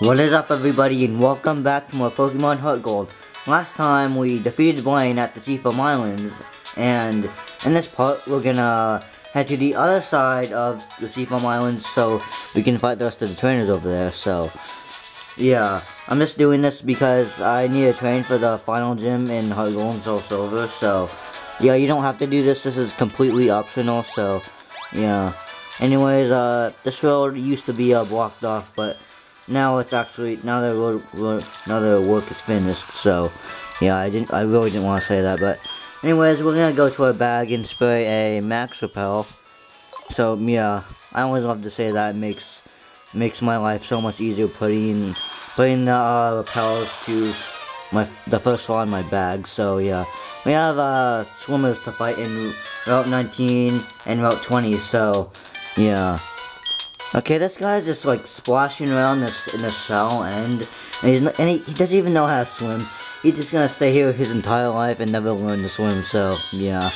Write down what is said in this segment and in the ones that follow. What is up, everybody, and welcome back to more Pokemon HeartGold. Last time we defeated Brine at the Seafoam Islands, and in this part we're gonna head to the other side of the Seafoam Islands so we can fight the rest of the trainers over there. So yeah, I'm just doing this because I need to train for the final gym in HeartGold and SoulSilver. So yeah, you don't have to do this. This is completely optional. So yeah. Anyways, this road used to be blocked off, but now it's actually, now the work is finished, so yeah, I really didn't want to say that, but anyways, we're gonna go to our bag and spray a max repel. So yeah, I always love to say that. It makes my life so much easier putting the repels to the first one in my bag. So yeah, we have swimmers to fight in Route 19 and Route 20. So yeah. Okay, this guy's just like splashing around in the shallow end, and he doesn't even know how to swim. He's just gonna stay here his entire life and never learn to swim, so yeah.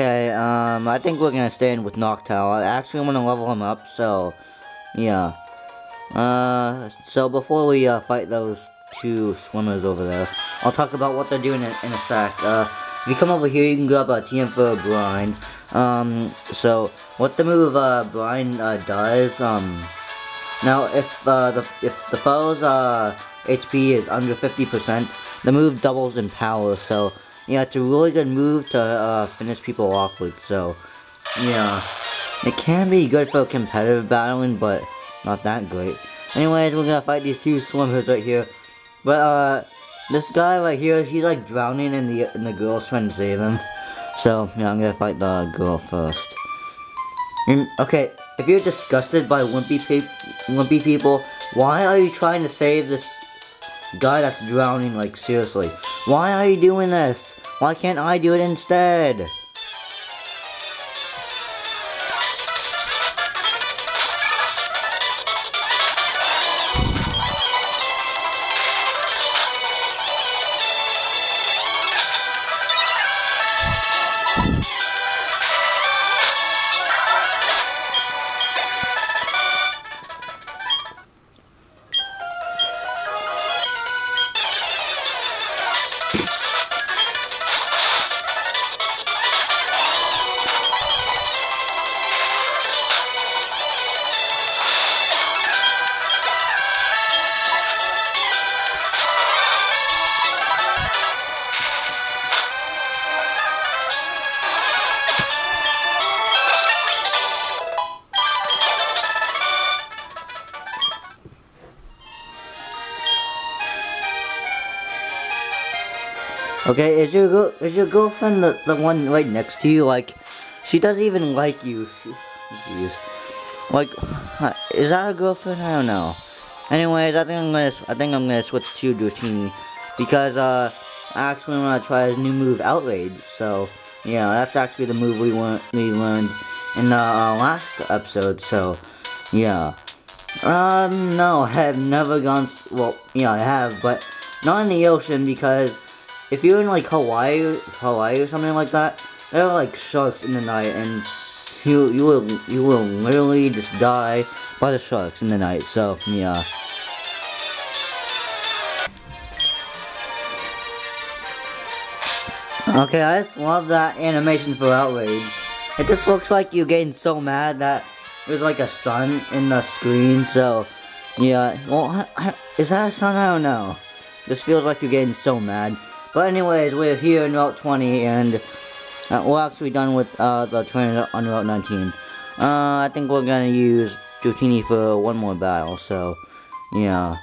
Okay, I think we're gonna stay in with Noctowl. I actually want to level him up, so yeah. So before we fight those two swimmers over there, I'll talk about what they're doing in a sec. If you come over here, you can grab a TM for Brine. So what the move Brine does, now if the foe's HP is under 50%, the move doubles in power. So yeah, it's a really good move to finish people off with, so yeah. It can be good for competitive battling, but not that great. Anyways, we're gonna fight these two swimmers right here. But this guy right here, he's like drowning and the girl's trying to save him. So yeah, I'm gonna fight the girl first. And, okay, if you're disgusted by wimpy people, why are you trying to save this guy that's drowning? Like, seriously, why are you doing this? Why can't I do it instead? Okay, is your girlfriend the one right next to you? Like, she doesn't even like you. Jeez. Like, is that her girlfriend? I don't know. Anyways, I think I'm gonna switch to Dratini because I actually want to try his new move, Outrage. So yeah, that's actually the move we learned in the last episode. So yeah. No, I have never gone. Well, yeah, I have, but not in the ocean, because if you're in like Hawaii or something like that, there are like sharks in the night, and you will literally just die by the sharks in the night. So yeah. Okay, I just love that animation for Outrage. It just looks like you're getting so mad that there's like a sun in the screen. So yeah. Well, is that a sun? I don't know. This feels like you're getting so mad. But anyways, we're here in Route 20, and we're actually done with the training on Route 19. I think we're gonna use Dratini for one more battle, so, yeah.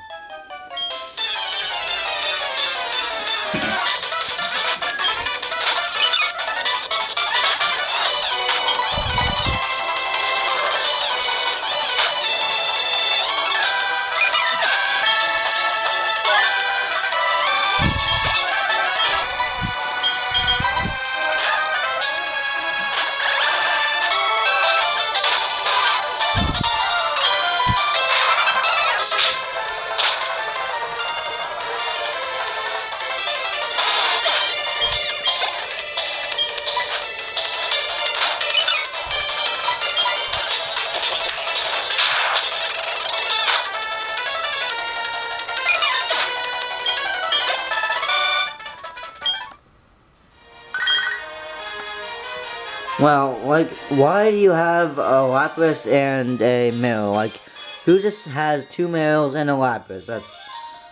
Well, like, why do you have a Lapras and a Meryl? Like, who just has two Meryls and a Lapras? That's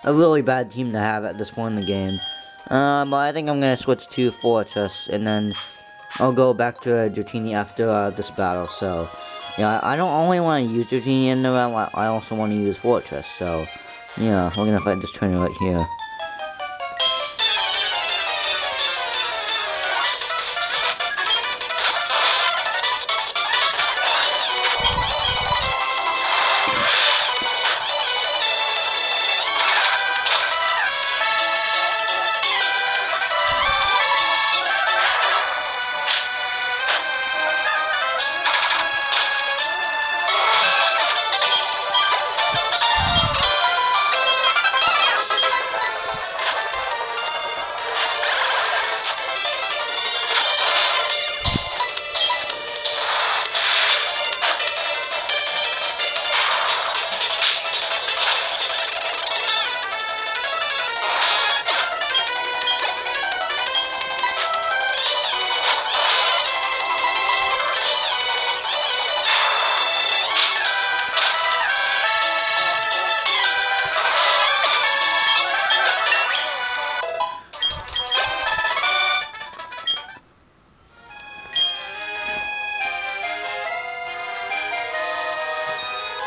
a really bad team to have at this point in the game. But I think I'm going to switch to Fortress, and then I'll go back to Dratini after this battle. So, yeah, I don't only want to use Dratini in the round, I also want to use Fortress. So, yeah, we're going to fight this trainer right here.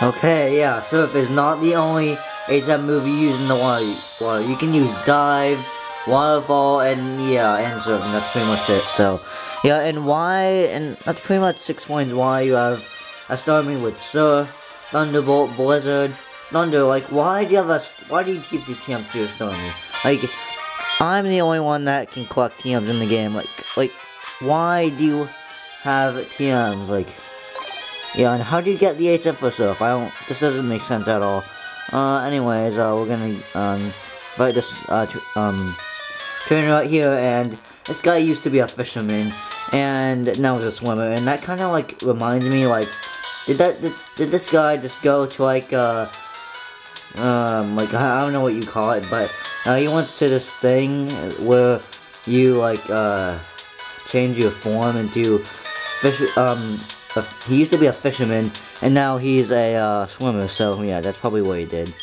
Okay, yeah, Surf is not the only HM move you use in the water. You can use Dive, Waterfall, and yeah, and Surf, and that's pretty much it. So, yeah, and that's pretty much 6 points why you have a Starmie with Surf, Thunderbolt, Blizzard, Thunder. Like, why do you teach these TMs to your Starmie? Like, I'm the only one that can collect TMs in the game. Like, why do you have TMs? Like, yeah, and how do you get the HF for Surf? This doesn't make sense at all. Anyways, we're gonna, fight this, trainer right here, and this guy used to be a fisherman, and now he's a swimmer, and that kinda, like, reminds me, like, did this guy just go to, like, I don't know what you call it, but, he went to this thing where you, like, change your form into fish, he used to be a fisherman, and now he's a swimmer, so yeah, that's probably what he did.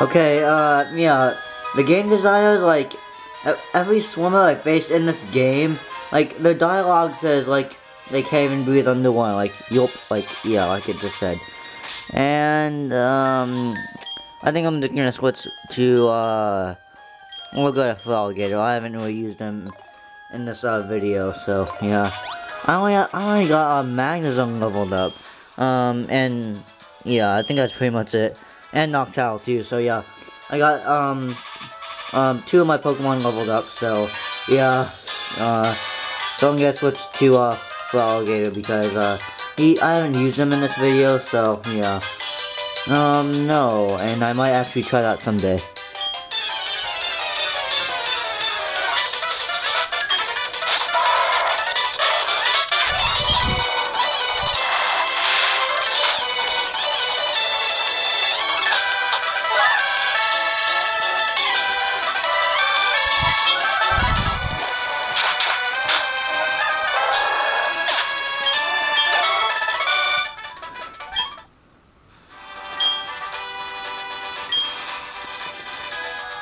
Okay, yeah, the game designers, like, every swimmer I faced in this game, like, the dialogue says, like, they can't even breathe underwater, like, yulp, like, yeah, like it just said. And, I think I'm just gonna switch to, we'll go to Frogator. I haven't really used him in this, video, so, yeah. I only got, Magnuson leveled up. And yeah, I think that's pretty much it. And Noctowl too, so yeah. I got two of my Pokemon leveled up, so yeah. Don't get switched to Frogator because I haven't used him in this video, so yeah. No, and I might actually try that someday.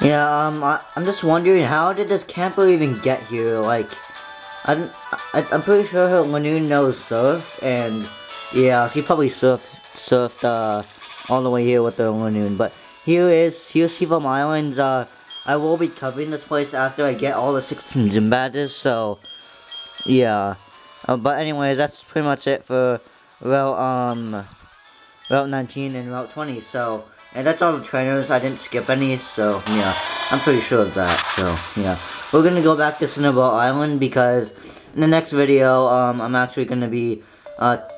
Yeah, I'm just wondering, how did this camper even get here? Like, I'm pretty sure Lanoon knows surf, and yeah, she probably surfed all the way here with the Lanoon. But here's Seafoam Islands. I will be covering this place after I get all the 16 gym badges. So yeah, but anyways, that's pretty much it for Route 19 and Route 20. So. And that's all the trainers, I didn't skip any, so yeah, I'm pretty sure of that, so yeah. We're gonna go back to Cinnabar Island because in the next video, I'm actually gonna be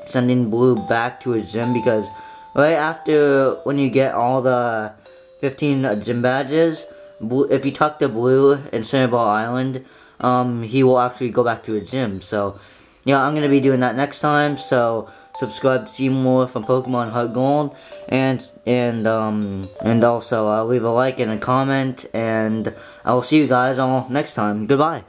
sending Blue back to his gym because right after when you get all the 15 gym badges, Blue, if you talk to Blue in Cinnabar Island, he will actually go back to his gym, so yeah, I'm gonna be doing that next time, so subscribe to see more from Pokemon HeartGold, and also leave a like and a comment, and I will see you guys all next time. Goodbye.